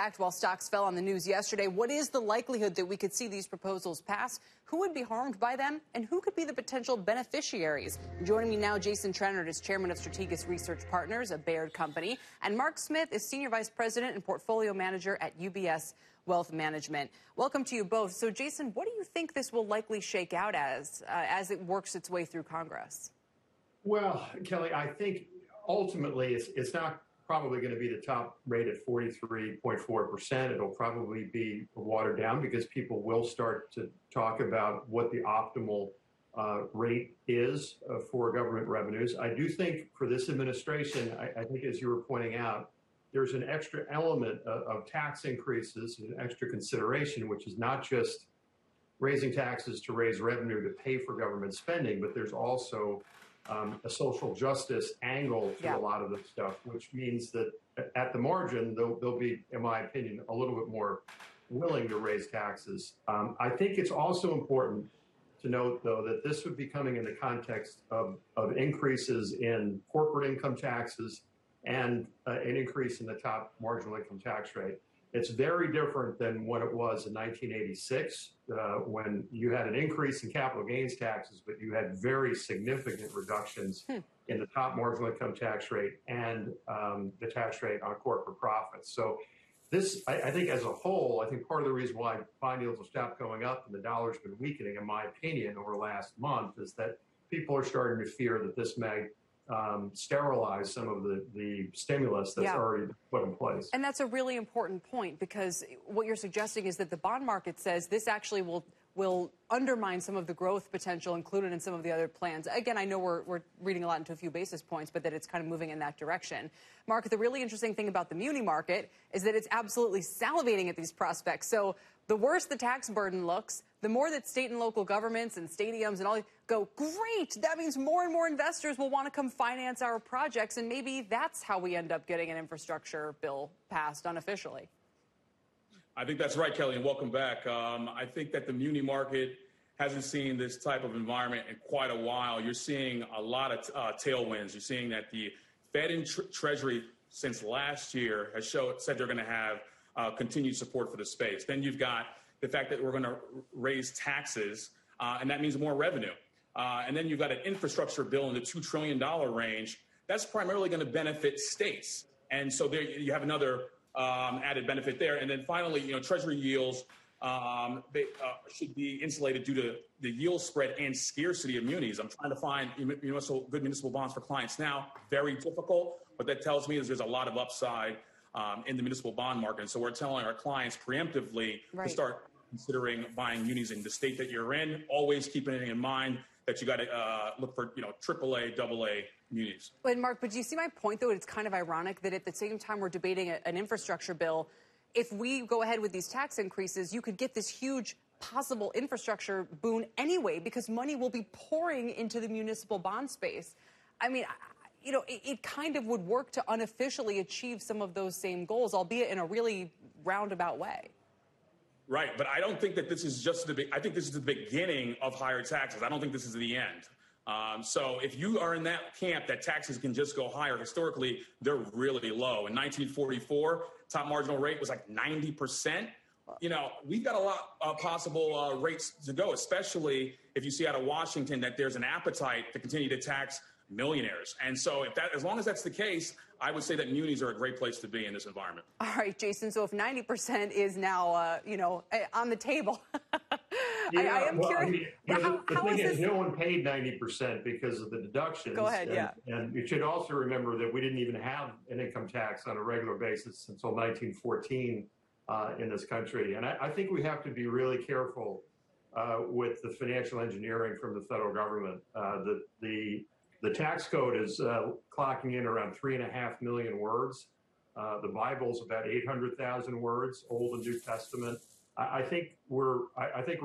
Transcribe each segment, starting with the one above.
fact, while stocks fell on the news yesterday, what is the likelihood that we could see these proposals pass? Who would be harmed by them? And who could be the potential beneficiaries? Joining me now, Jason Trennert is chairman of Strategas Research Partners, a Baird company. And Mark Smith is senior vice president and portfolio manager at UBS Wealth Management. Welcome to you both. So, Jason, what do you think this will likely shake out as it works its way through Congress? Well, Kelly, I think ultimately it's not probably going to be the top rate at 43.4%. It'll probably be watered down because people will start to talk about what the optimal rate is for government revenues. I do think for this administration, I think as you were pointing out, there's an extra element of tax increases, an extra consideration, which is not just raising taxes to raise revenue to pay for government spending, but there's also a social justice angle to a lot of this stuff, which means that at the margin, they'll be, in my opinion, a little bit more willing to raise taxes. I think it's also important to note, though, that this would be coming in the context of increases in corporate income taxes and an increase in the top marginal income tax rate. It's very different than what it was in 1986 when you had an increase in capital gains taxes, but you had very significant reductions in the top marginal income tax rate and the tax rate on corporate profits. So this, I think as a whole, I think part of the reason why bond yields will stop going up and the dollar's been weakening, in my opinion, over last month is that people are starting to fear that this may sterilize some of the stimulus that's already put in place. And that's a really important point, because what you're suggesting is that the bond market says this actually will undermine some of the growth potential included in some of the other plans. Again, I know we're reading a lot into a few basis points, but that it's kind of moving in that direction. Mark, the really interesting thing about the muni market is that it's absolutely salivating at these prospects. So the worse the tax burden looks, the more that state and local governments and stadiums and all go, great, that means more and more investors will want to come finance our projects. And maybe that's how we end up getting an infrastructure bill passed unofficially. I think that's right, Kelly, and welcome back. I think that the muni market hasn't seen this type of environment in quite a while. You're seeing a lot of tailwinds. You're seeing that the Fed and Treasury since last year has said they're going to have continued support for the space. Then you've got the fact that we're going to raise taxes, and that means more revenue. And then you've got an infrastructure bill in the $2 trillion range. That's primarily going to benefit states. And so there you have another added benefit there. And then finally, you know, Treasury yields should be insulated due to the yield spread and scarcity of munis. I'm trying to find good municipal bonds for clients now. Very difficult. What that tells me is there's a lot of upside in the municipal bond market. And so we're telling our clients preemptively to start considering buying munis in the state that you're in, always keeping it in mind that you got to look for, AAA, AA munis. And Mark, but do you see my point, though? It's kind of ironic that at the same time we're debating an infrastructure bill, if we go ahead with these tax increases, you could get this huge possible infrastructure boon anyway, because money will be pouring into the municipal bond space. I mean, it kind of would work to unofficially achieve some of those same goals, albeit in a really roundabout way. Right, but I don't think that this is just I think this is the beginning of higher taxes. I don't think this is the end. So if you are in that camp that taxes can just go higher, historically, they're really low. In 1944, top marginal rate was like 90%. We've got a lot of possible rates to go, especially if you see out of Washington that there's an appetite to continue to tax millionaires. And so as long as that's the case, I would say that munis are a great place to be in this environment. All right, Jason. So if 90% is now, on the table, I mean, the thing is, no one paid 90% because of the deductions. Go ahead, And you should also remember that we didn't even have an income tax on a regular basis until 1914 in this country. And I think we have to be really careful with the financial engineering from the federal government. The tax code is clocking in around 3.5 million words. The Bible's about 800,000 words, Old and New Testament. I think we're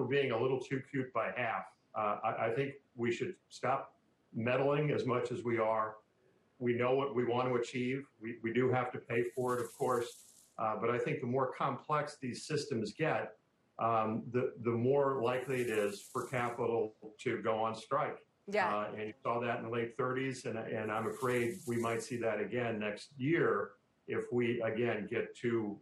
being a little too cute by half. I think we should stop meddling as much as we are. We know what we want to achieve. We do have to pay for it, of course. But I think the more complex these systems get, the more likely it is for capital to go on strike. Yeah. And you saw that in the late 30s, and I'm afraid we might see that again next year if we, again, get too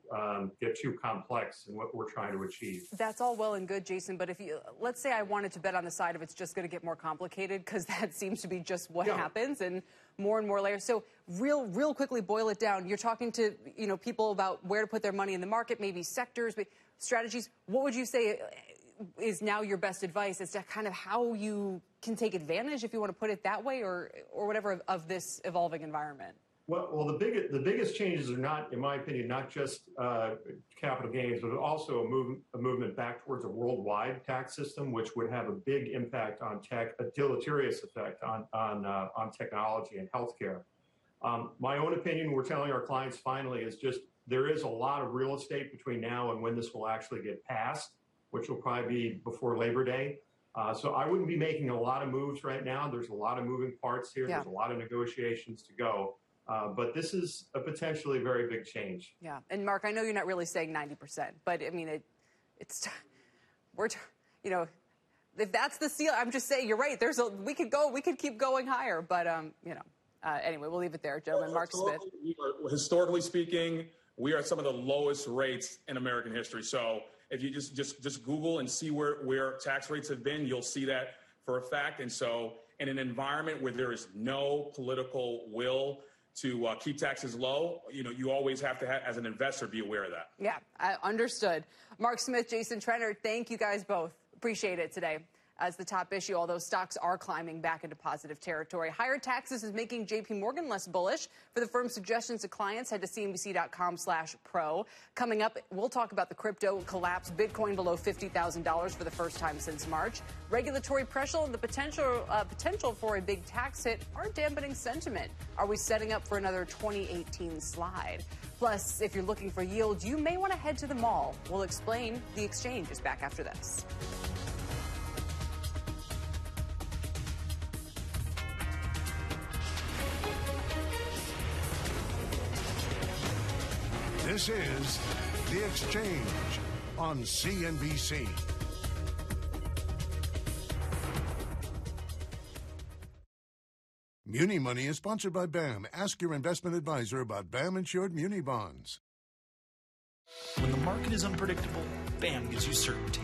complex in what we're trying to achieve. That's all well and good, Jason, but if you, let's say I wanted to bet on the side of it's just going to get more complicated, because that seems to be just what happens, and more layers. So real quickly boil it down. You're talking to, you know, people about where to put their money in the market, maybe sectors, but strategies. What would you say is now your best advice as to kind of how you can take advantage, if you want to put it that way, or whatever, of this evolving environment? Well, the biggest changes are not, in my opinion, not just capital gains, but also a movement back towards a worldwide tax system, which would have a big impact on tech, a deleterious effect on technology and healthcare. My own opinion, we're telling our clients finally, is just there is a lot of real estate between now and when this will actually get passed, which will probably be before Labor Day. So I wouldn't be making a lot of moves right now. There's a lot of moving parts here. Yeah. There's a lot of negotiations to go. But this is a potentially very big change. Yeah. And Mark, I know you're not really saying 90%, but I mean, it's, we're, you know, if that's the seal, I'm just saying, you're right. There's a, we could keep going higher, but, you know, anyway, we'll leave it there. Gentlemen, well, Mark Smith. Historically speaking, we are at some of the lowest rates in American history. So if you just Google and see where tax rates have been, you'll see that for a fact. And so in an environment where there is no political will to keep taxes low, you know, you always have to, as an investor, be aware of that. Yeah, I understood. Mark Smith, Jason Trennert, thank you guys both. Appreciate it today. As the top issue, although stocks are climbing back into positive territory. Higher taxes is making JP Morgan less bullish. For the firm's suggestions to clients, head to CNBC.com/pro. Coming up, we'll talk about the crypto collapse, Bitcoin below $50,000 for the first time since March. Regulatory pressure and the potential for a big tax hit are dampening sentiment. Are we setting up for another 2018 slide? Plus, if you're looking for yield, you may want to head to the mall. We'll explain. The Exchange is back after this. This is The Exchange on CNBC. Muni Money is sponsored by BAM. Ask your investment advisor about BAM-insured muni bonds. When the market is unpredictable, BAM gives you certainty.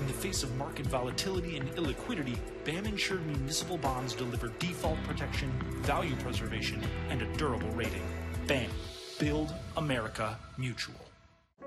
In the face of market volatility and illiquidity, BAM-insured municipal bonds deliver default protection, value preservation, and a durable rating. BAM. Build America Mutual.